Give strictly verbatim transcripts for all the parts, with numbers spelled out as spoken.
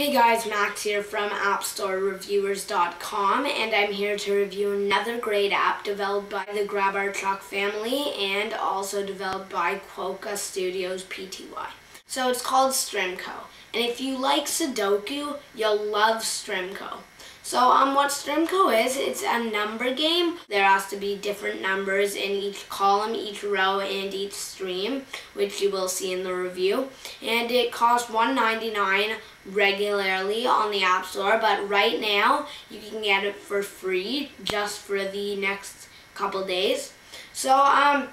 Hey guys, Max here from App Store Reviewers dot com, and I'm here to review another great app developed by the Grabarchuk family and also developed by Quokka Studios Pty. So it's called Strimko, and if you like Sudoku, you'll love Strimko. So um, what Strimko is, it's a number game. There has to be different numbers in each column, each row, and each stream, which you will see in the review. And it costs one ninety-nine regularly on the App Store, but right now you can get it for free just for the next couple days. So um,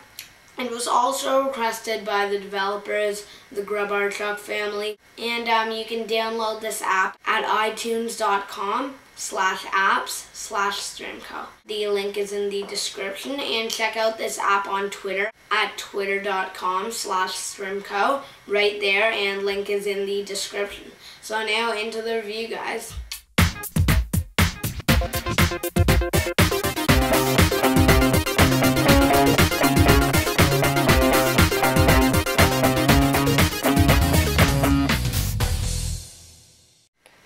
it was also requested by the developers, the Grabarchuk family, and um, you can download this app at iTunes dot com. slash apps slash Strimko. The link is in the description, and check out this app on Twitter at twitter.com slash Strimko right there, and link is in the description. So now into the review, guys.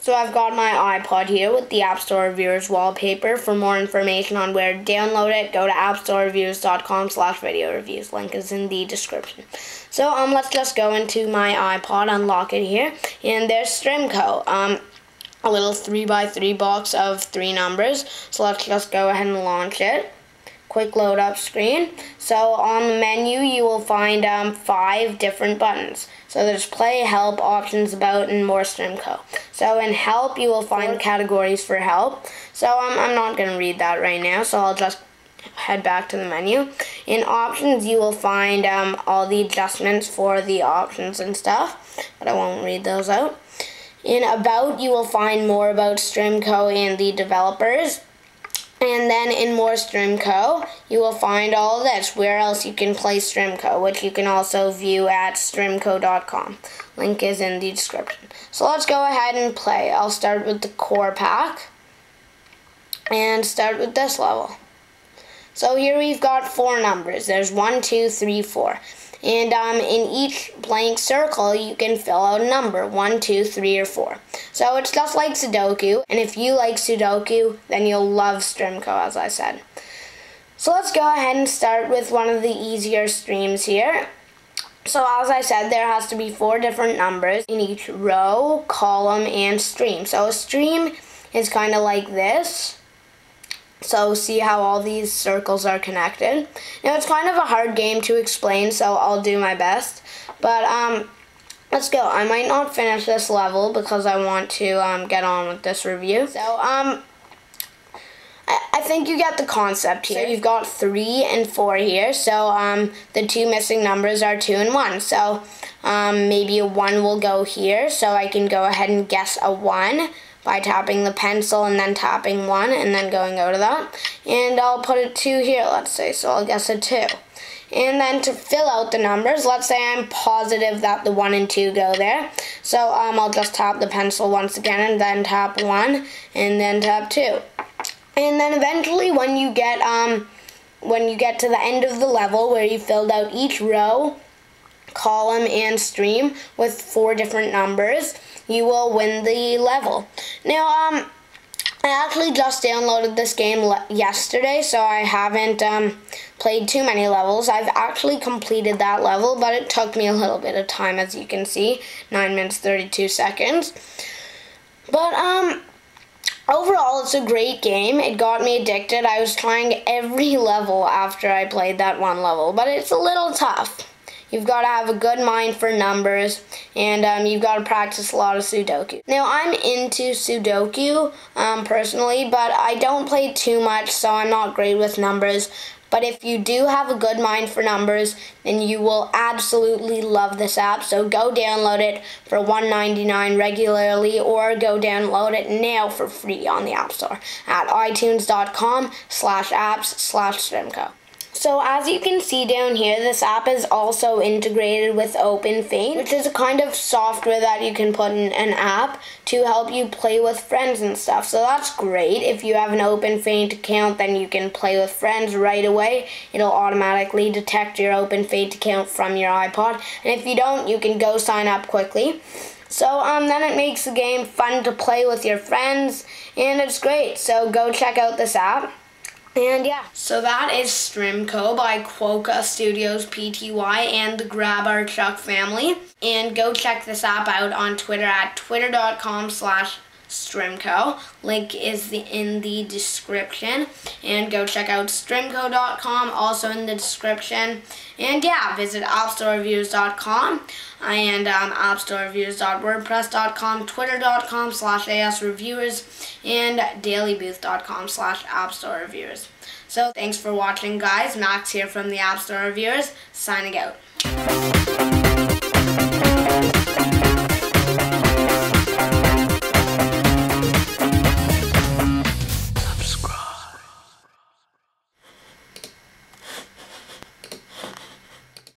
So I've got my iPod here with the App Store Reviewers wallpaper. For more information on where to download it, go to appstorereviewers.com slash video reviews. Link is in the description. So um, let's just go into my iPod, unlock it here, and there's Strimko. Um, a little three by three box of three numbers. So let's just go ahead and launch it. Quick load up screen. So on the menu you will find um, five different buttons. So there's play, help, options, about, and more Strimko. So in help you will find categories for help. So um, I'm not going to read that right now, so I'll just head back to the menu. In options you will find um, all the adjustments for the options and stuff, but I won't read those out. In about you will find more about Strimko and the developers. And then in more Strimko, you will find all this, where else you can play Strimko, which you can also view at strimko dot com. Link is in the description. So let's go ahead and play. I'll start with the core pack and start with this level. So here we've got four numbers. There's one, two, three, four. And um, in each blank circle, you can fill out a number, one, two, three, or four. So it's just like Sudoku, and if you like Sudoku, then you'll love Strimko, as I said. So let's go ahead and start with one of the easier streams here. So as I said, there has to be four different numbers in each row, column, and stream. So a stream is kind of like this. So see how all these circles are connected. Now it's kind of a hard game to explain, so I'll do my best. But um, let's go. I might not finish this level because I want to um, get on with this review. So um, I, I think you get the concept here. So you've got three and four here. So um, the two missing numbers are two and one. So um, maybe a one will go here. So I can go ahead and guess a one by tapping the pencil and then tapping one and then going over that. And I'll put a two here, let's say, so I'll guess a two. And then to fill out the numbers, let's say I'm positive that the one and two go there. So um, I'll just tap the pencil once again and then tap one and then tap two. And then eventually when you get, um, when you get to the end of the level where you filled out each row, column, and stream with four different numbers, you will win the level. Now, um, I actually just downloaded this game le yesterday, so I haven't um, played too many levels. I've actually completed that level, but it took me a little bit of time, as you can see, nine minutes, thirty-two seconds. But, um, overall, it's a great game. It got me addicted. I was trying every level after I played that one level, but it's a little tough. You've got to have a good mind for numbers, and um, you've got to practice a lot of Sudoku. Now, I'm into Sudoku um, personally, but I don't play too much, so I'm not great with numbers. But if you do have a good mind for numbers, then you will absolutely love this app. So go download it for one ninety-nine regularly, or go download it now for free on the App Store at iTunes dot com slash apps slash Strimko. So as you can see down here, this app is also integrated with OpenFeint, which is a kind of software that you can put in an app to help you play with friends and stuff. So that's great. If you have an OpenFeint account, then you can play with friends right away. It'll automatically detect your OpenFeint account from your iPod. And if you don't, you can go sign up quickly. So um, then it makes the game fun to play with your friends, and it's great. So go check out this app. And yeah, so that is Strimko by Quokka Studios Pty and the Grabarchuk family. And go check this app out on Twitter at twitter dot com slash Strimko. Link is the, in the description. And go check out Strimko dot com, also in the description. And yeah, visit App Store Reviews dot com and um, App Store Reviews dot wordpress dot com, Twitter dot com slash A S Reviewers, and Daily Booth dot com slash App Store Reviewers. So thanks for watching, guys. Max here from the App Store Reviewers, signing out.